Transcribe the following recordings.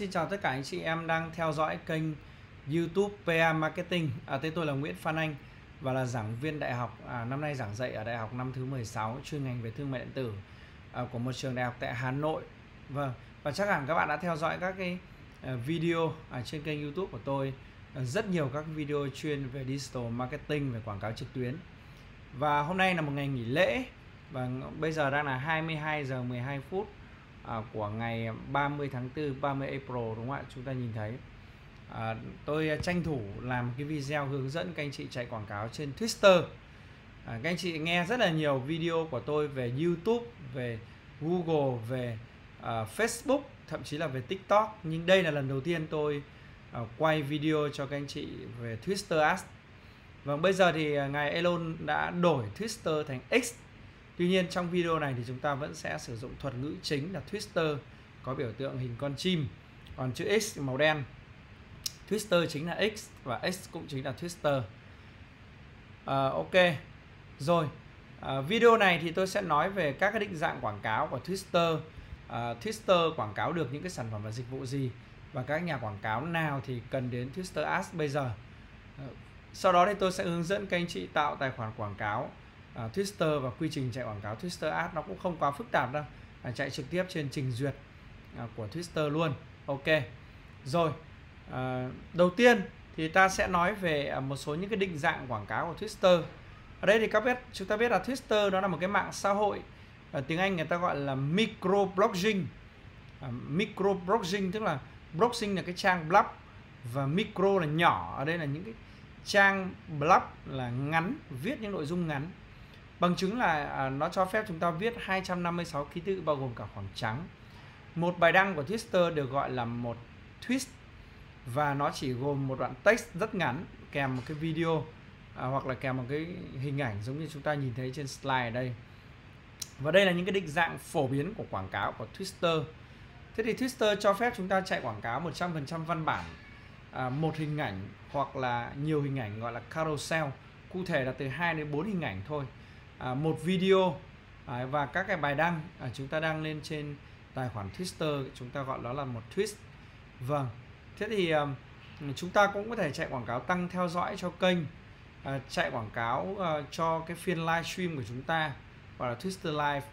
Xin chào tất cả anh chị em đang theo dõi kênh YouTube PA Marketing. Tên tôi là Nguyễn Phan Anh và là giảng viên đại học, năm nay giảng dạy ở đại học năm thứ 16 chuyên ngành về thương mại điện tử của một trường đại học tại Hà Nội. Vâng, và chắc hẳn các bạn đã theo dõi các cái video trên kênh YouTube của tôi, rất nhiều các video chuyên về digital marketing, về quảng cáo trực tuyến. Và hôm nay là một ngày nghỉ lễ và bây giờ đang là 22:12 của ngày 30 tháng 4, 30 April đúng không ạ? Chúng ta nhìn thấy tôi tranh thủ làm cái video hướng dẫn các anh chị chạy quảng cáo trên Twitter. Các anh chị nghe rất là nhiều video của tôi về YouTube, về Google, về Facebook, thậm chí là về TikTok. Nhưng đây là lần đầu tiên tôi quay video cho các anh chị về Twitter Ads. Và bây giờ thì ngài Elon đã đổi Twitter thành X. Tuy nhiên trong video này thì chúng ta vẫn sẽ sử dụng thuật ngữ chính là Twitter có biểu tượng hình con chim, còn chữ X màu đen. Twitter chính là X và X cũng chính là Twitter. Ok. Rồi, video này thì tôi sẽ nói về các cái định dạng quảng cáo của Twitter. Twitter quảng cáo được những cái sản phẩm và dịch vụ gì, và các nhà quảng cáo nào thì cần đến Twitter Ads bây giờ. Sau đó thì tôi sẽ hướng dẫn các anh chị tạo tài khoản quảng cáo Twitter, và quy trình chạy quảng cáo Twitter Ads nó cũng không quá phức tạp đâu, chạy trực tiếp trên trình duyệt của Twitter luôn. Ok. Rồi, đầu tiên thì ta sẽ nói về một số những cái định dạng quảng cáo của Twitter. Ở đây thì chúng ta biết là Twitter nó là một cái mạng xã hội, tiếng Anh người ta gọi là microblogging. Microblogging tức là blogging là cái trang blog, và micro là nhỏ, ở đây là những cái trang blog là ngắn, viết những nội dung ngắn. Bằng chứng là nó cho phép chúng ta viết 256 ký tự bao gồm cả khoảng trắng. Một bài đăng của Twitter được gọi là một tweet, và nó chỉ gồm một đoạn text rất ngắn kèm một cái video hoặc là kèm một cái hình ảnh giống như chúng ta nhìn thấy trên slide ở đây. Và đây là những cái định dạng phổ biến của quảng cáo của Twitter. Thế thì Twitter cho phép chúng ta chạy quảng cáo 100% văn bản, một hình ảnh hoặc là nhiều hình ảnh, gọi là carousel. Cụ thể là từ 2 đến 4 hình ảnh thôi, một video và các cái bài đăng chúng ta đăng lên trên tài khoản Twitter, chúng ta gọi đó là một tweet. Vâng, thế thì chúng ta cũng có thể chạy quảng cáo tăng theo dõi cho kênh, chạy quảng cáo cho cái phiên livestream của chúng ta gọi là Twitter Live,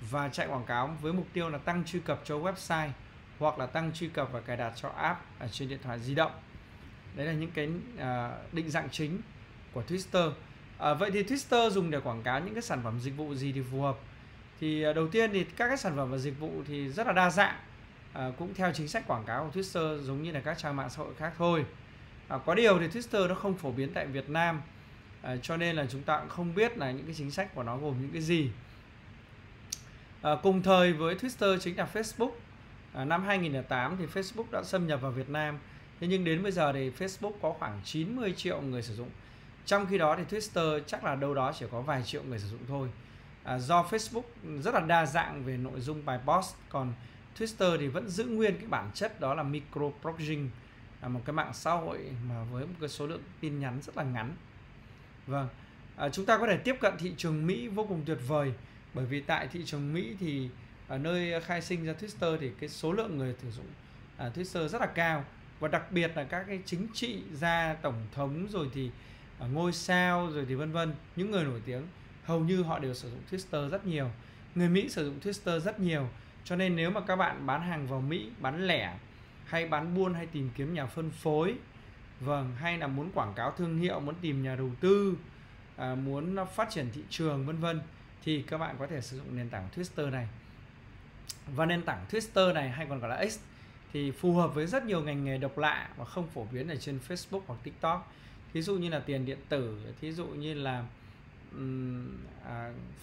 và chạy quảng cáo với mục tiêu là tăng truy cập cho website hoặc là tăng truy cập và cài đặt cho app ở trên điện thoại di động. Đấy là những cái định dạng chính của Twitter. Vậy thì Twitter dùng để quảng cáo những cái sản phẩm dịch vụ gì thì phù hợp? Thì đầu tiên thì các cái sản phẩm và dịch vụ thì rất là đa dạng, cũng theo chính sách quảng cáo của Twitter giống như là các trang mạng xã hội khác thôi. Có điều thì Twitter nó không phổ biến tại Việt Nam, cho nên là chúng ta cũng không biết là những cái chính sách của nó gồm những cái gì. Cùng thời với Twitter chính là Facebook. Năm 2008 thì Facebook đã xâm nhập vào Việt Nam. Thế nhưng đến bây giờ thì Facebook có khoảng 90 triệu người sử dụng. Trong khi đó thì Twitter chắc là đâu đó chỉ có vài triệu người sử dụng thôi. Do Facebook rất là đa dạng về nội dung bài post, còn Twitter thì vẫn giữ nguyên cái bản chất đó là microblogging, là một cái mạng xã hội mà với một cái số lượng tin nhắn rất là ngắn. Vâng, chúng ta có thể tiếp cận thị trường Mỹ vô cùng tuyệt vời, bởi vì tại thị trường Mỹ thì ở nơi khai sinh ra Twitter thì cái số lượng người sử dụng Twitter rất là cao, và đặc biệt là các cái chính trị gia, tổng thống rồi thì ngôi sao rồi thì vân vân, những người nổi tiếng hầu như họ đều sử dụng Twitter rất nhiều. Người Mỹ sử dụng Twitter rất nhiều, cho nên nếu mà các bạn bán hàng vào Mỹ, bán lẻ hay bán buôn hay tìm kiếm nhà phân phối, vâng, hay là muốn quảng cáo thương hiệu, muốn tìm nhà đầu tư, muốn phát triển thị trường vân vân, thì các bạn có thể sử dụng nền tảng Twitter này. Và nền tảng Twitter này hay còn gọi là X thì phù hợp với rất nhiều ngành nghề độc lạ và không phổ biến ở trên Facebook hoặc TikTok. Thí dụ như là tiền điện tử, thí dụ như là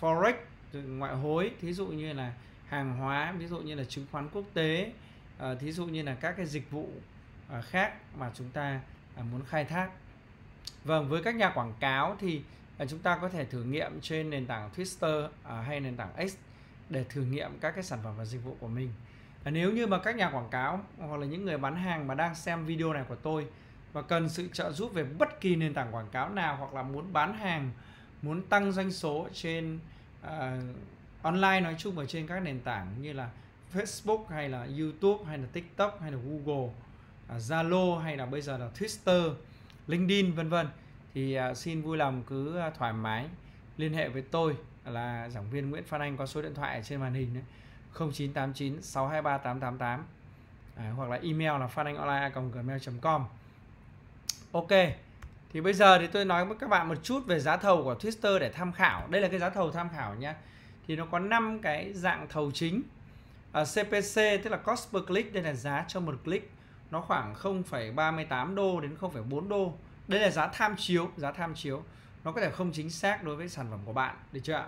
Forex, ngoại hối, thí dụ như là hàng hóa, ví dụ như là chứng khoán quốc tế, thí dụ như là các cái dịch vụ khác mà chúng ta muốn khai thác. Vâng, với các nhà quảng cáo thì chúng ta có thể thử nghiệm trên nền tảng Twitter hay nền tảng X để thử nghiệm các cái sản phẩm và dịch vụ của mình. Nếu như mà các nhà quảng cáo hoặc là những người bán hàng mà đang xem video này của tôi và cần sự trợ giúp về bất kỳ nền tảng quảng cáo nào, hoặc là muốn bán hàng, muốn tăng doanh số trên online nói chung, ở trên các nền tảng như là Facebook hay là YouTube hay là TikTok hay là Google, Zalo hay là bây giờ là Twitter, LinkedIn vân vân, thì xin vui lòng cứ thoải mái liên hệ với tôi là giảng viên Nguyễn Phan Anh qua số điện thoại ở trên màn hình đấy, 0989 623 888, hoặc là email là phananhonline@gmail.com. Ok, thì bây giờ thì tôi nói với các bạn một chút về giá thầu của Twitter để tham khảo. Đây là cái giá thầu tham khảo nhé. Thì nó có 5 cái dạng thầu chính. CPC tức là cost per click, đây là giá cho một click, nó khoảng 0,38 đô đến 0,4 đô. Đây là giá tham chiếu, nó có thể không chính xác đối với sản phẩm của bạn, được chưa ạ?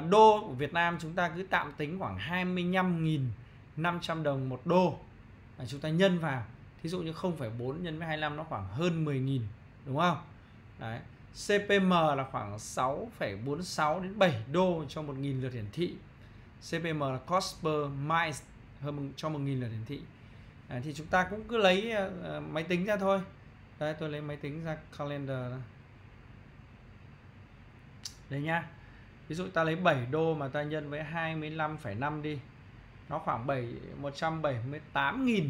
Đô của Việt Nam chúng ta cứ tạm tính khoảng 25.500 đồng một đô. Chúng ta nhân vào, thí dụ như 0,4 nhân với 25 nó khoảng hơn 10.000, đúng không? Đấy. CPM là khoảng 6,46 đến 7 đô cho 1.000 lượt hiển thị. CPM là cost per mile cho 1.000 lượt hiển thị. Đấy, thì chúng ta cũng cứ lấy máy tính ra thôi. Đấy, tôi lấy máy tính ra calendar đây nhá. Ví dụ ta lấy 7 đô mà ta nhân với 25,5 đi, nó khoảng 178.000,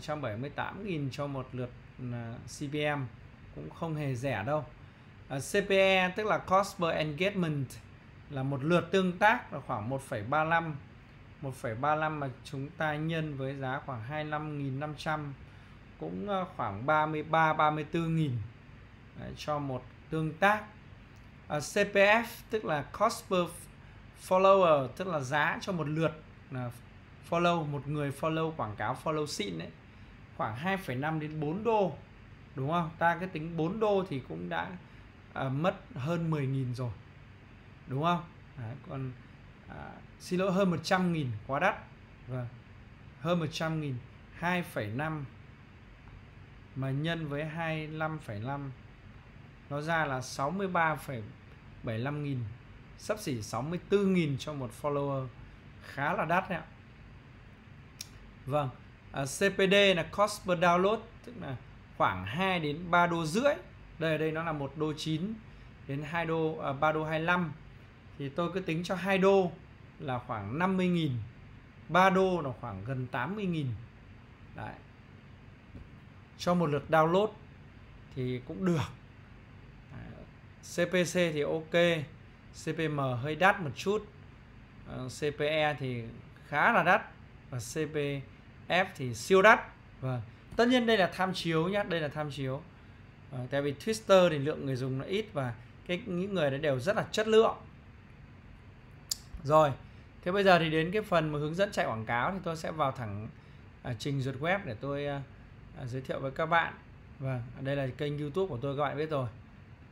178.000 cho một lượt CPM, cũng không hề rẻ đâu. CPE tức là cost per engagement, là một lượt tương tác là khoảng 1,35 mà chúng ta nhân với giá khoảng 25.500, cũng khoảng 34.000 cho một tương tác. CPF tức là cost per follower, tức là giá cho một lượt follow, một người follow quảng cáo follow xịn đấy, khoảng 2,5 đến 4 đô, đúng không? Ta cứ tính 4 đô thì cũng đã mất hơn 10.000 rồi, đúng không? Đấy, còn xin lỗi, hơn 100.000, quá đắt. Vâng, hơn 100.000, 2,5 mà nhân với 25,5 nó ra là 63,75 nghìn, sắp xỉ 64.000 cho một follower, khá là đắt đấy ạ. Vâng, CPD là cost per download, tức là khoảng 2 đến 3 đô rưỡi. Đây nó là 1 đô 9 đến 2 đô 3 đô 25. Thì tôi cứ tính cho 2 đô là khoảng 50.000, 3 đô là khoảng gần 80.000. Đấy. Cho một lượt download thì cũng được. CPC thì ok, CPM hơi đắt một chút, CPE thì khá là đắt, và CPF thì siêu đắt. Và tất nhiên đây là tham chiếu nhé, đây là tham chiếu. Tại vì Twitter thì lượng người dùng nó ít và những người đấy đều rất là chất lượng. Rồi, thế bây giờ thì đến cái phần mà hướng dẫn chạy quảng cáo, thì tôi sẽ vào thẳng trình duyệt web để tôi giới thiệu với các bạn. Và đây là kênh YouTube của tôi, các bạn biết rồi.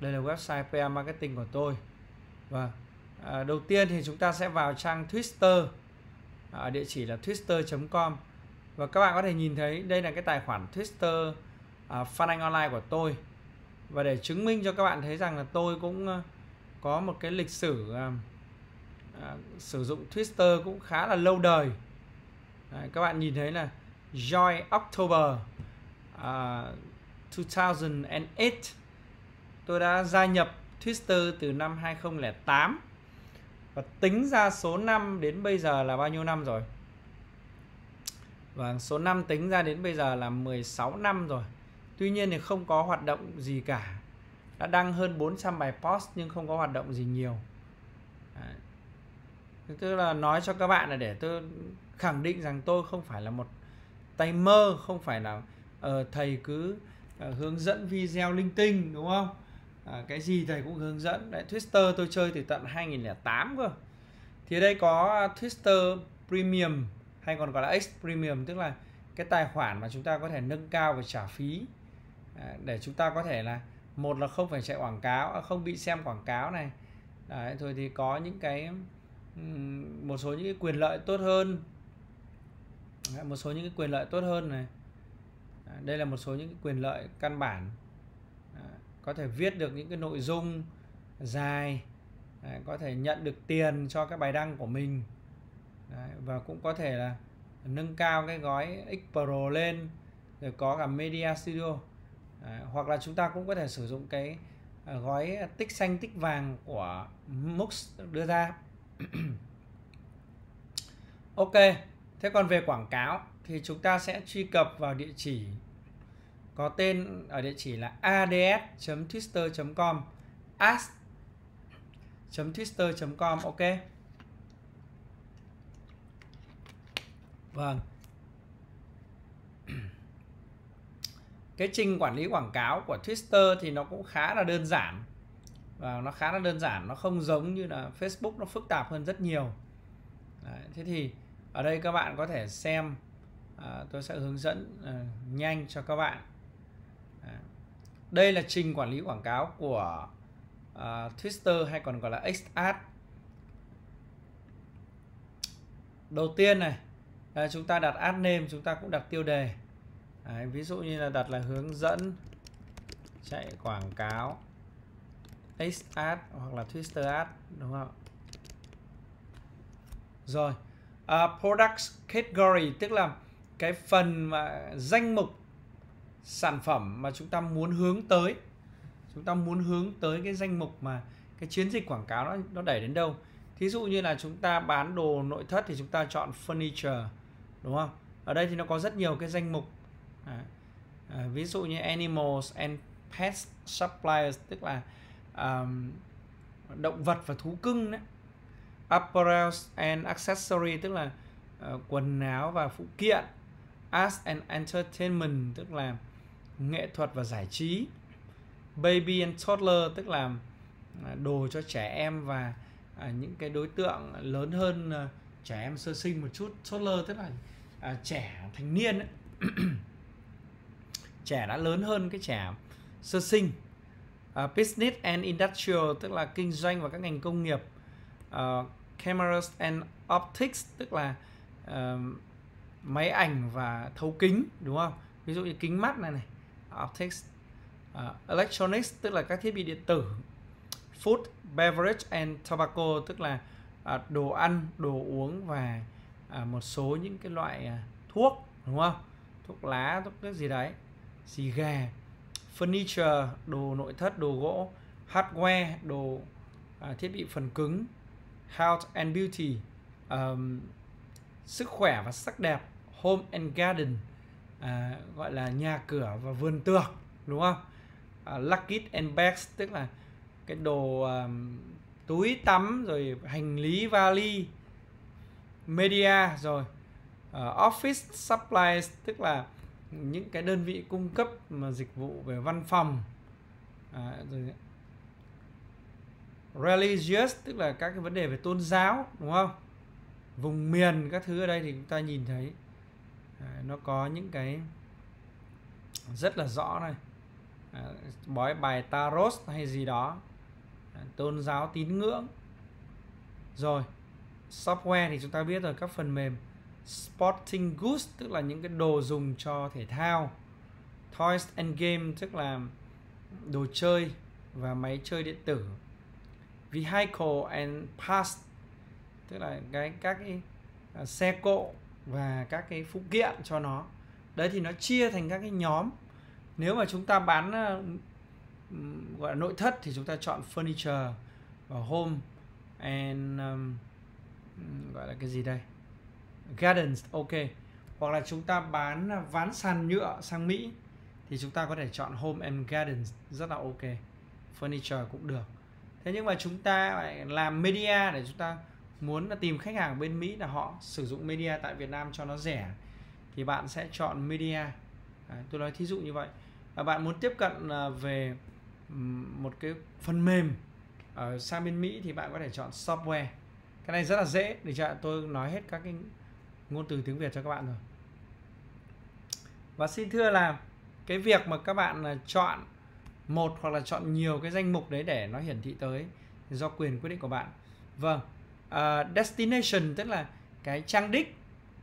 Đây là website PA Marketing của tôi. Và đầu tiên thì chúng ta sẽ vào trang Twitter, địa chỉ là twitter.com. Và các bạn có thể nhìn thấy đây là cái tài khoản Twitter Phan Anh Online của tôi. Và để chứng minh cho các bạn thấy rằng là tôi cũng có một cái lịch sử sử dụng Twitter cũng khá là lâu đời. Đấy, các bạn nhìn thấy là Joy October 2008. Tôi đã gia nhập Twitter từ năm 2008. Và tính ra số năm đến bây giờ là bao nhiêu năm rồi? Và số năm tính ra đến bây giờ là 16 năm rồi. Tuy nhiên thì không có hoạt động gì cả. Đã đăng hơn 400 bài post nhưng không có hoạt động gì nhiều. Đấy. Tức là nói cho các bạn là để tôi khẳng định rằng tôi không phải là một tay mơ, không phải là thầy cứ hướng dẫn video linh tinh, đúng không? Cái gì thầy cũng hướng dẫn. Đấy, Twitter tôi chơi từ tận 2008 cơ. Thì đây có Twitter Premium, hay còn gọi là X Premium, tức là cái tài khoản mà chúng ta có thể nâng cao và trả phí để chúng ta có thể là, một là không phải chạy quảng cáo, không bị xem quảng cáo này. Đấy, thôi thì có những cái một số những cái quyền lợi tốt hơn, này. Đây là một số những quyền lợi căn bản. Có thể viết được những cái nội dung dài, có thể nhận được tiền cho các bài đăng của mình. Đấy, và cũng có thể là nâng cao cái gói X Pro lên, rồi có cả Media Studio. Đấy, hoặc là chúng ta cũng có thể sử dụng cái gói tích xanh tích vàng của Mux đưa ra. Ok, thế còn về quảng cáo thì chúng ta sẽ truy cập vào địa chỉ có tên ở địa chỉ là ads.twitter.com, ads.twitter.com. Ok. Vâng. Cái trình quản lý quảng cáo của Twitter thì nó cũng khá là đơn giản. Và nó khá là đơn giản, nó không giống như là Facebook, nó phức tạp hơn rất nhiều. Đấy, thế thì ở đây các bạn có thể xem, tôi sẽ hướng dẫn nhanh cho các bạn. Đấy. Đây là trình quản lý quảng cáo của Twitter hay còn gọi là X Ads. Đầu tiên này, chúng ta đặt ad name, chúng ta cũng đặt tiêu đề. Đấy, ví dụ như là đặt là hướng dẫn chạy quảng cáo X Ads hoặc là Twitter Ads, đúng không? Rồi, product category tức là cái phần mà danh mục sản phẩm mà chúng ta muốn hướng tới. Chúng ta muốn hướng tới cái danh mục mà cái chiến dịch quảng cáo nó đẩy đến đâu. Thí dụ như là chúng ta bán đồ nội thất thì chúng ta chọn furniture, đúng không? Ở đây thì nó có rất nhiều cái danh mục. Ví dụ như animals and pets suppliers tức là động vật và thú cưng đấy. Apparel and accessory tức là quần áo và phụ kiện. Arts and entertainment tức là nghệ thuật và giải trí. Baby and toddler tức là đồ cho trẻ em và những cái đối tượng lớn hơn trẻ em sơ sinh một chút. Toddler tức là trẻ thành niên ấy. Trẻ đã lớn hơn cái trẻ sơ sinh. Business and industrial tức là kinh doanh và các ngành công nghiệp. Cameras and optics tức là máy ảnh và thấu kính, đúng không? Ví dụ như kính mắt này này, optics. Electronics tức là các thiết bị điện tử. Food, beverage and tobacco tức là đồ ăn, đồ uống và một số những cái loại thuốc, đúng không? Thuốc lá, thuốc cái gì đấy, xì gà. Furniture, đồ nội thất, đồ gỗ. Hardware, đồ thiết bị phần cứng. Health and beauty, sức khỏe và sắc đẹp. Home and garden, gọi là nhà cửa và vườn tược, đúng không? Luggage and bags tức là cái đồ túi tắm rồi hành lý vali. Media rồi office supplies tức là những cái đơn vị cung cấp mà dịch vụ về văn phòng. Rồi. Religious tức là các cái vấn đề về tôn giáo, đúng không? Vùng miền các thứ ở đây thì chúng ta nhìn thấy nó có những cái rất là rõ này. Bói bài tarot hay gì đó, tôn giáo tín ngưỡng. Rồi software thì chúng ta biết rồi, các phần mềm. Sporting goods tức là những cái đồ dùng cho thể thao. Toys and game tức là đồ chơi và máy chơi điện tử. Vehicle and parts tức là các cái xe cộ và các cái phụ kiện cho nó. Đấy thì nó chia thành các cái nhóm. Nếu mà chúng ta bán gọi là nội thất thì chúng ta chọn furniture và home and gọi là cái gì đây? Gardens, ok. Hoặc là chúng ta bán ván sàn nhựa sang Mỹ thì chúng ta có thể chọn home and gardens, rất là ok. Furniture cũng được. Thế nhưng mà chúng ta lại làm media để chúng ta muốn tìm khách hàng bên Mỹ là họ sử dụng media tại Việt Nam cho nó rẻ thì bạn sẽ chọn media. Tôi nói thí dụ như vậy. Bạn muốn tiếp cận về một cái phần mềm ở sang bên Mỹ thì bạn có thể chọn software. Cái này rất là dễ, để cho tôi nói hết các cái ngôn từ tiếng Việt cho các bạn rồi. Và xin thưa là cái việc mà các bạn chọn một hoặc là chọn nhiều cái danh mục đấy để nó hiển thị tới do quyền quyết định của bạn. Vâng, destination tức là cái trang đích,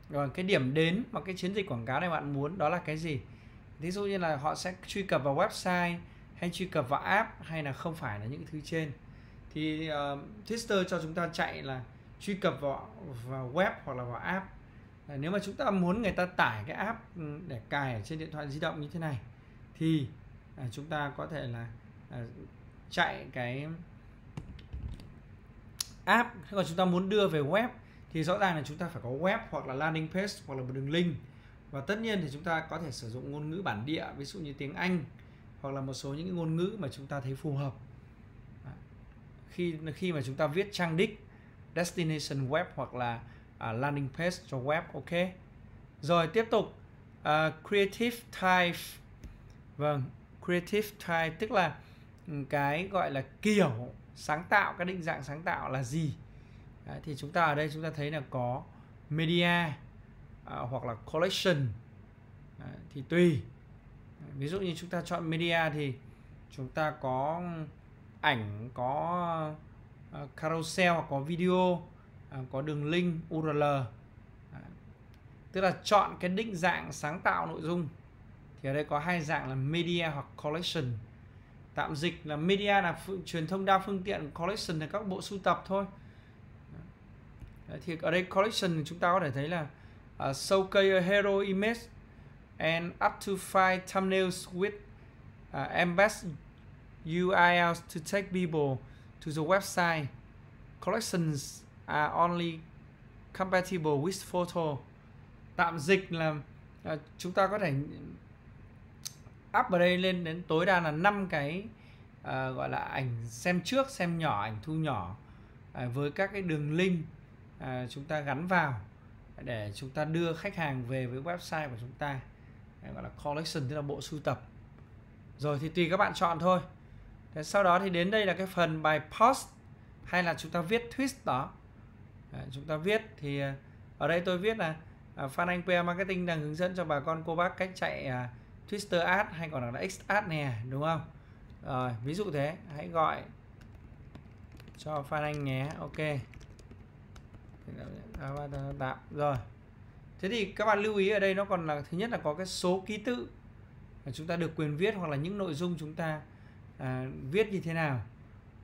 rồi cái điểm đến mà cái chiến dịch quảng cáo này bạn muốn đó là cái gì. Ví dụ như là họ sẽ truy cập vào website hay truy cập vào app hay là không phải là những thứ trên. Thì Twitter cho chúng ta chạy là truy cập vào web hoặc là vào app. Nếu mà chúng ta muốn người ta tải cái app để cài ở trên điện thoại di động như thế này thì chúng ta có thể là chạy cái app. Còn chúng ta muốn đưa về web thì thì rõ ràng là chúng ta phải có web hoặc là landing page hoặc là một đường link. Và tất nhiên thì chúng ta có thể sử dụng ngôn ngữ bản địa, ví dụ như tiếng Anh hoặc là một số những ngôn ngữ mà chúng ta thấy phù hợp. Khi mà chúng ta viết trang đích, destination web hoặc là landing page cho web, ok. Rồi tiếp tục creative type. Vâng, creative type tức là cái gọi là kiểu sáng tạo, cái định dạng sáng tạo là gì. Đấy, thì chúng ta ở đây chúng ta thấy là có media hoặc là collection. Đấy, thì tùy. Ví dụ như chúng ta chọn media thì chúng ta có ảnh, có carousel, có video, có đường link, URL. Đấy, tức là chọn cái định dạng sáng tạo nội dung. Thì ở đây có hai dạng là media hoặc collection. Tạm dịch là media là truyền thông đa phương tiện, collection là các bộ sưu tập thôi. Đấy, thì ở đây collection chúng ta có thể thấy là showcase a hero image and up to 5 thumbnails with embed URLs to take people to the website. Collections are only compatible with photo. Tạm dịch là chúng ta có thể up ở đây lên đến tối đa là 5 cái gọi là ảnh xem trước, xem nhỏ, ảnh thu nhỏ với các cái đường link chúng ta gắn vào để chúng ta đưa khách hàng về với website của chúng ta. Đấy, gọi là collection, tức là bộ sưu tập. Rồi thì tùy các bạn chọn thôi. Thế sau đó thì đến đây là cái phần bài post hay là chúng ta viết tweet đó. Đấy, chúng ta viết thì ở đây tôi viết là Phan Anh PA Marketing đang hướng dẫn cho bà con cô bác cách chạy Twitter Ads hay còn là X Ads nè, đúng không? Rồi, ví dụ thế, hãy gọi cho Phan Anh nhé, ok. Rồi, thế thì các bạn lưu ý ở đây nó còn là thứ nhất là có cái số ký tự mà chúng ta được quyền viết hoặc là những nội dung chúng ta viết như thế nào.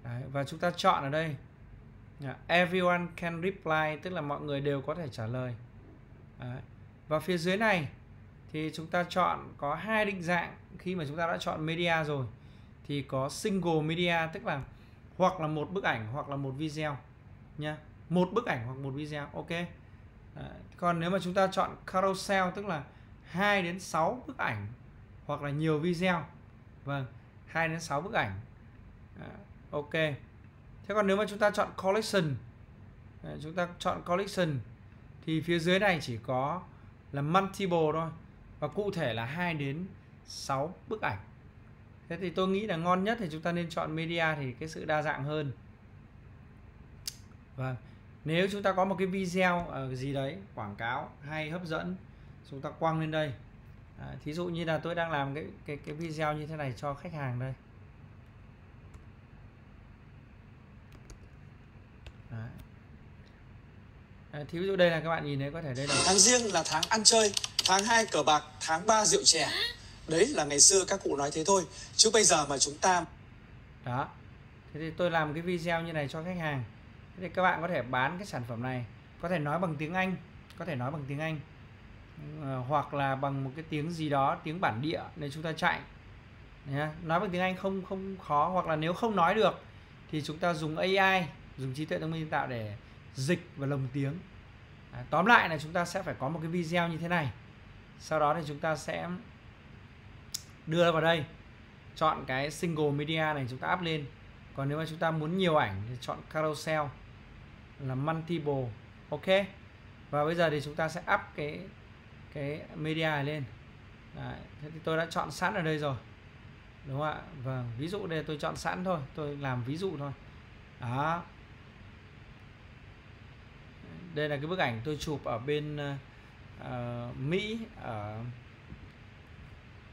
Đấy, và chúng ta chọn ở đây everyone can reply, tức là mọi người đều có thể trả lời. Đấy, và phía dưới này thì chúng ta chọn có hai định dạng. Khi mà chúng ta đã chọn media rồi thì có single media, tức là hoặc là một bức ảnh hoặc là một video nha. Một bức ảnh hoặc một video, ok. Còn nếu mà chúng ta chọn carousel tức là 2 đến 6 bức ảnh hoặc là nhiều video. Vâng, 2 đến 6 bức ảnh. Ok. Thế còn nếu mà chúng ta chọn collection, chúng ta chọn collection thì phía dưới này chỉ có là multiple thôi, và cụ thể là 2 đến 6 bức ảnh. Thế thì tôi nghĩ là ngon nhất thì chúng ta nên chọn media thì cái sự đa dạng hơn. Và nếu chúng ta có một cái video gì đấy quảng cáo hay hấp dẫn, chúng ta quăng lên đây. Thí dụ như là tôi đang làm cái video như thế này cho khách hàng đây. Đấy. Thí dụ đây là các bạn nhìn thấy, có thể đây là tháng riêng là tháng ăn chơi, tháng 2 cờ bạc, tháng 3 rượu chè. Đấy là ngày xưa các cụ nói thế thôi, chứ bây giờ mà chúng ta đó. Thế thì tôi làm cái video như này cho khách hàng. Thế thì các bạn có thể bán cái sản phẩm này, có thể nói bằng tiếng Anh, có thể nói bằng tiếng Anh hoặc là bằng một cái tiếng gì đó, tiếng bản địa để chúng ta chạy. Nói bằng tiếng Anh không khó, hoặc là nếu không nói được thì chúng ta dùng AI, dùng trí tuệ thông minh tạo để dịch và lồng tiếng. Tóm lại là chúng ta sẽ phải có một cái video như thế này. Sau đó thì chúng ta sẽ đưa vào đây, chọn cái single media này chúng ta up lên. Còn nếu mà chúng ta muốn nhiều ảnh thì chọn carousel là multiple, ok. Và bây giờ thì chúng ta sẽ up cái media này lên. Đấy, thế thì tôi đã chọn sẵn ở đây rồi, đúng không ạ? Vâng, ví dụ đây tôi chọn sẵn thôi, tôi làm ví dụ thôi. Đó, đây là cái bức ảnh tôi chụp ở bên Mỹ, ở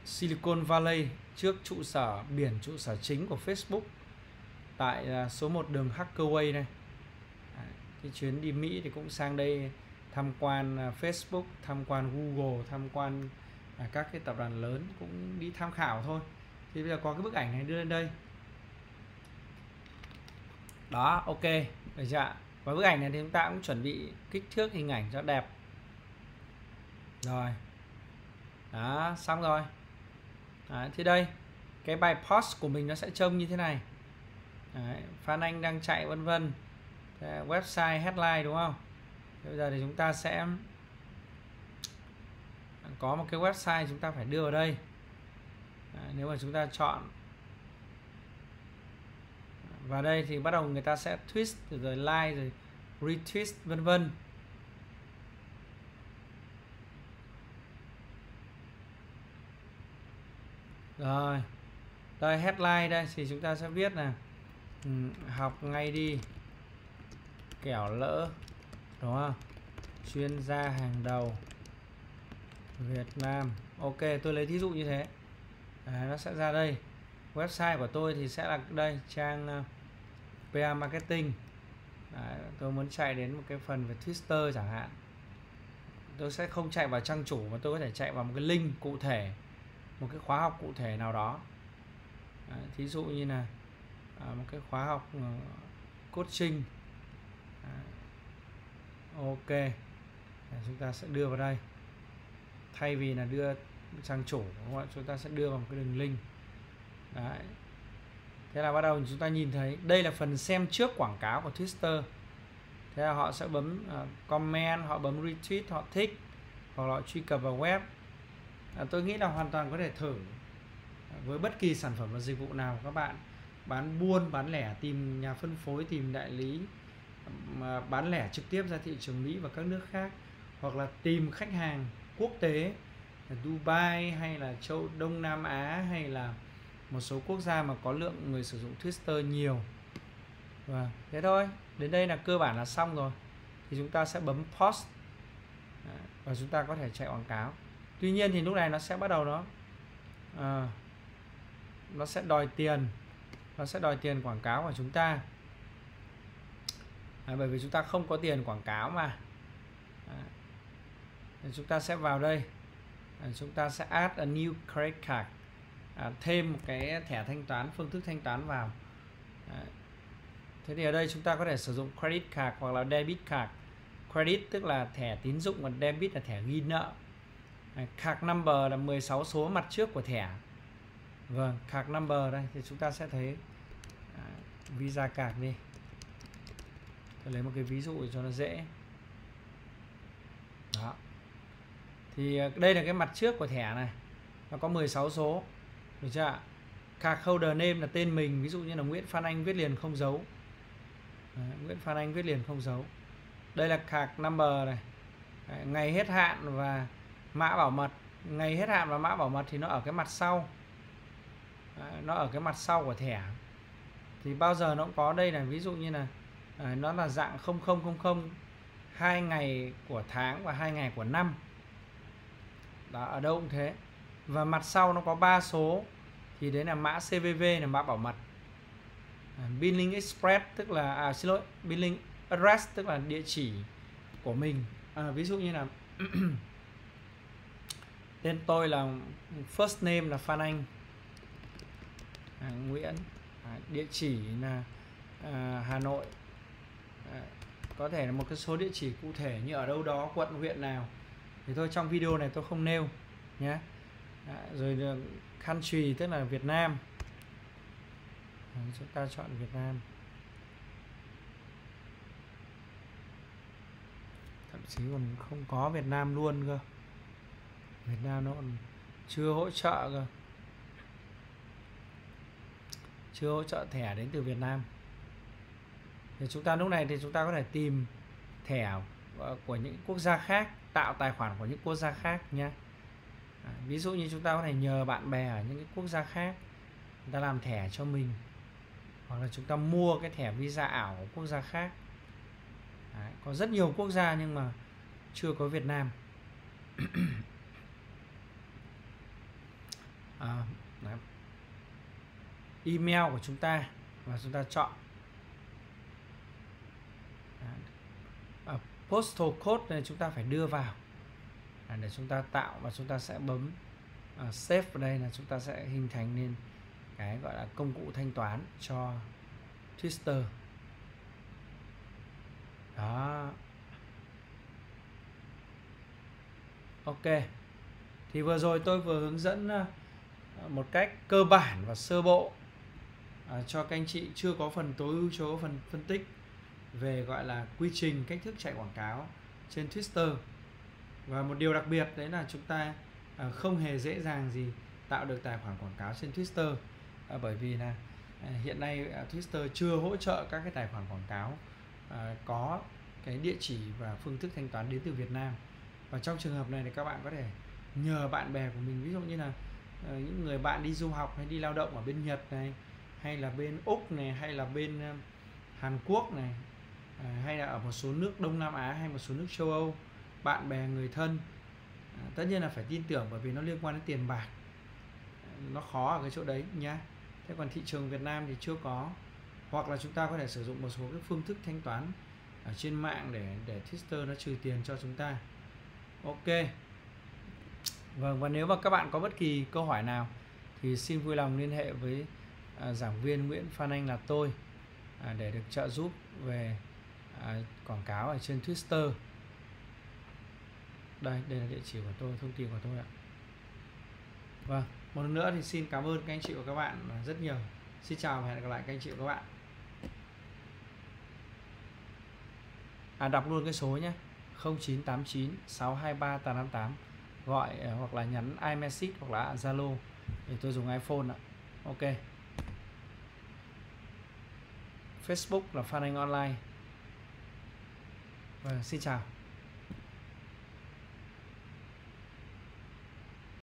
Silicon Valley, trước trụ sở biển, trụ sở chính của Facebook, tại số 1 đường Hacker Way này. Cái chuyến đi Mỹ thì cũng sang đây tham quan Facebook, tham quan Google, tham quan các cái tập đoàn lớn, cũng đi tham khảo thôi. Thì bây giờ có cái bức ảnh này đưa lên đây. Đó, ok, được chưa ạ? Và bức ảnh này thì chúng ta cũng chuẩn bị kích thước hình ảnh cho đẹp. Rồi. Đó, xong rồi. Đấy, thì đây, cái bài post của mình nó sẽ trông như thế này. Đấy, Phan Anh đang chạy vân vân, website headline, đúng không? Bây giờ thì chúng ta sẽ có một cái website chúng ta phải đưa vào đây. Nếu mà chúng ta chọn vào đây thì bắt đầu người ta sẽ twist rồi like rồi retweet vân vân. Rồi, đây headline đây thì chúng ta sẽ viết là học ngay đi kẻo lỡ, đúng không? Chuyên gia hàng đầu Việt Nam. Ok, tôi lấy thí dụ như thế. Đấy, nó sẽ ra đây. Website của tôi thì sẽ là đây, trang PA Marketing. Đấy, tôi muốn chạy đến một cái phần về Twitter chẳng hạn. Tôi sẽ không chạy vào trang chủ mà tôi có thể chạy vào một cái link cụ thể, một cái khóa học cụ thể nào đó. Đấy, thí dụ như là một cái khóa học coaching. Ok, chúng ta sẽ đưa vào đây. Thay vì là đưa trang chủ, đúng không? Chúng ta sẽ đưa vào một cái đường link. Đấy. Thế là bắt đầu chúng ta nhìn thấy đây là phần xem trước quảng cáo của Twitter. Thế là họ sẽ bấm comment, họ bấm retweet, họ thích, hoặc họ truy cập vào web. Tôi nghĩ là hoàn toàn có thể thử với bất kỳ sản phẩm và dịch vụ nào các bạn bán buôn, bán lẻ, tìm nhà phân phối, tìm đại lý, bán lẻ trực tiếp ra thị trường Mỹ và các nước khác, hoặc là tìm khách hàng quốc tế là Dubai hay là châu Đông Nam Á hay là một số quốc gia mà có lượng người sử dụng Twitter nhiều. Và thế thôi, đến đây là cơ bản là xong rồi. Thì chúng ta sẽ bấm post và chúng ta có thể chạy quảng cáo. Tuy nhiên thì lúc này nó sẽ bắt đầu nó sẽ đòi tiền, nó sẽ đòi tiền quảng cáo của chúng ta. Bởi vì chúng ta không có tiền quảng cáo mà. Chúng ta sẽ vào đây, chúng ta sẽ add a new credit card, thêm một cái thẻ thanh toán, phương thức thanh toán vào. Thế thì ở đây chúng ta có thể sử dụng credit card hoặc là debit card. Credit tức là thẻ tín dụng, còn debit là thẻ ghi nợ. Card number là 16 số mặt trước của thẻ. Vâng, card number đây thì chúng ta sẽ thấy Visa card đi. Tôi lấy một cái ví dụ để cho nó dễ. Đó. Thì đây là cái mặt trước của thẻ này. Nó có 16 số. Được chưa ạ? Card holder name là tên mình. Ví dụ như là Nguyễn Phan Anh viết liền không dấu. Đấy, Nguyễn Phan Anh viết liền không dấu. Đây là card number này. Đấy, ngày hết hạn và mã bảo mật. Ngày hết hạn và mã bảo mật thì nó ở cái mặt sau. Đấy, nó ở cái mặt sau của thẻ. Thì bao giờ nó cũng có đây này. Ví dụ như là nó là dạng 0000, 2 ngày của tháng và 2 ngày của năm. Đó, ở đâu cũng thế. Và mặt sau nó có 3 số thì đấy là mã CVV, là mã bảo mật. Billing Express tức là Billing Address tức là địa chỉ của mình. Ví dụ như là tên tôi là first name là Phan Anh Nguyễn, địa chỉ là Hà Nội. Có thể là một cái số địa chỉ cụ thể như ở đâu đó, quận huyện nào thì thôi trong video này tôi không nêu nhé. Rồi country tức là Việt Nam. Đấy, chúng ta chọn Việt Nam. Thậm chí còn không có Việt Nam luôn cơ. Việt Nam nó còn chưa hỗ trợ cơ. Chưa hỗ trợ thẻ đến từ Việt Nam. Thì chúng ta lúc này thì chúng ta có thể tìm thẻ của những quốc gia khác, tạo tài khoản của những quốc gia khác nhé. Ví dụ như chúng ta có thể nhờ bạn bè ở những cái quốc gia khác người ta làm thẻ cho mình, hoặc là chúng ta mua cái thẻ visa ảo của quốc gia khác. Đấy, có rất nhiều quốc gia nhưng mà chưa có Việt Nam. Email của chúng ta và chúng ta chọn postal code này, chúng ta phải đưa vào để chúng ta tạo, và chúng ta sẽ bấm save vào đây là chúng ta sẽ hình thành nên cái gọi là công cụ thanh toán cho Twitter. Đó. Ok. Thì vừa rồi tôi vừa hướng dẫn một cách cơ bản và sơ bộ cho các anh chị chưa có phần tối ưu, chưa có phần phân tích về gọi là quy trình, cách thức chạy quảng cáo trên Twitter. Và một điều đặc biệt đấy là chúng ta không hề dễ dàng gì tạo được tài khoản quảng cáo trên Twitter, bởi vì là hiện nay Twitter chưa hỗ trợ các cái tài khoản quảng cáo có cái địa chỉ và phương thức thanh toán đến từ Việt Nam. Và trong trường hợp này thì các bạn có thể nhờ bạn bè của mình, ví dụ như là những người bạn đi du học hay đi lao động ở bên Nhật này, hay là bên Úc này, hay là bên Hàn Quốc này, hay là ở một số nước Đông Nam Á hay một số nước châu Âu, bạn bè người thân. Tất nhiên là phải tin tưởng, bởi vì nó liên quan đến tiền bạc, nó khó ở cái chỗ đấy nhá. Thế còn thị trường Việt Nam thì chưa có, hoặc là chúng ta có thể sử dụng một số cái phương thức thanh toán ở trên mạng để Twitter nó trừ tiền cho chúng ta. Ok. Vâng, và nếu mà các bạn có bất kỳ câu hỏi nào thì xin vui lòng liên hệ với giảng viên Nguyễn Phan Anh là tôi để được trợ giúp về quảng cáo ở trên Twitter. Đây là địa chỉ của tôi, thông tin của tôi ạ. Vâng, một lần nữa thì xin cảm ơn các anh chị và các bạn rất nhiều. Xin chào và hẹn gặp lại các anh chị và các bạn. Đọc luôn cái số nhé, 0989 623 888, gọi hoặc là nhắn iMessage hoặc là Zalo, để tôi dùng iPhone ạ. Ok. Facebook là Phan Anh Online. Vâng, xin chào.